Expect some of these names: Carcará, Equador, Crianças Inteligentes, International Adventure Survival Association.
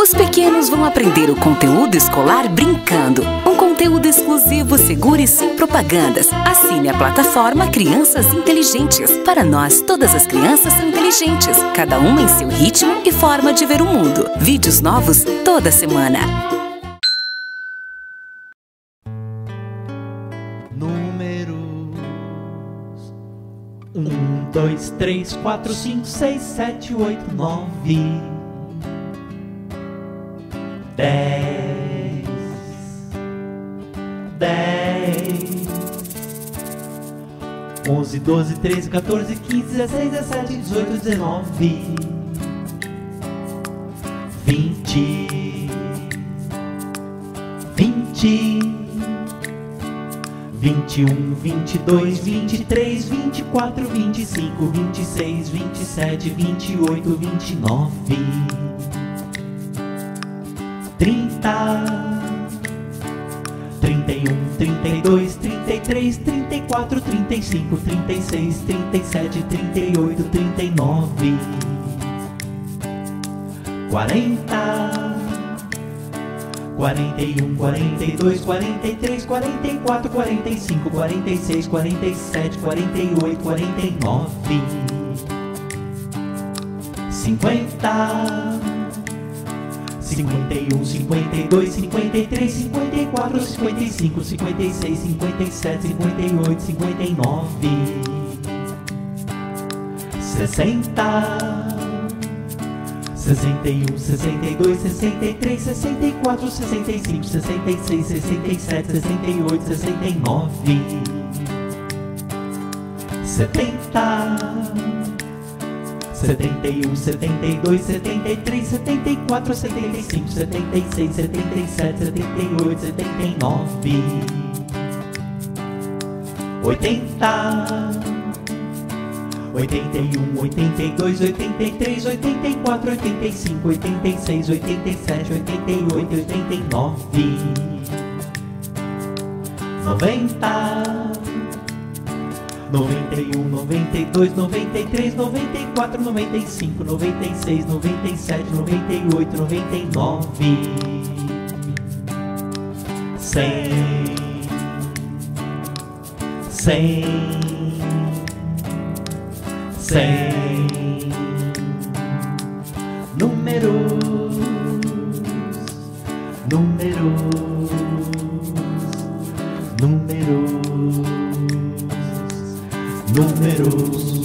Os pequenos vão aprender o conteúdo escolar brincando. Um conteúdo exclusivo, seguro e sem propagandas. Assine a plataforma Crianças Inteligentes. Para nós, todas as crianças são inteligentes, cada uma em seu ritmo e forma de ver o mundo. Vídeos novos toda semana. Números 1, 2, 3, 4, 5, 6, 7, 8, 9... 10 10 11 12 13 14 15 16 17 18 19 20 21 22 23 24 25 26 27 28 29 30 31 32 33 34 35 36 37 38 39 40 41 42 43 44 45 46 47 48 49 50 51 52 53 54 65 66 64 65 67 68 69 70 71 72 73 74 75 86 87 88 89 90 91 92 93 94 95 96 97 98 99 100 100 100. Números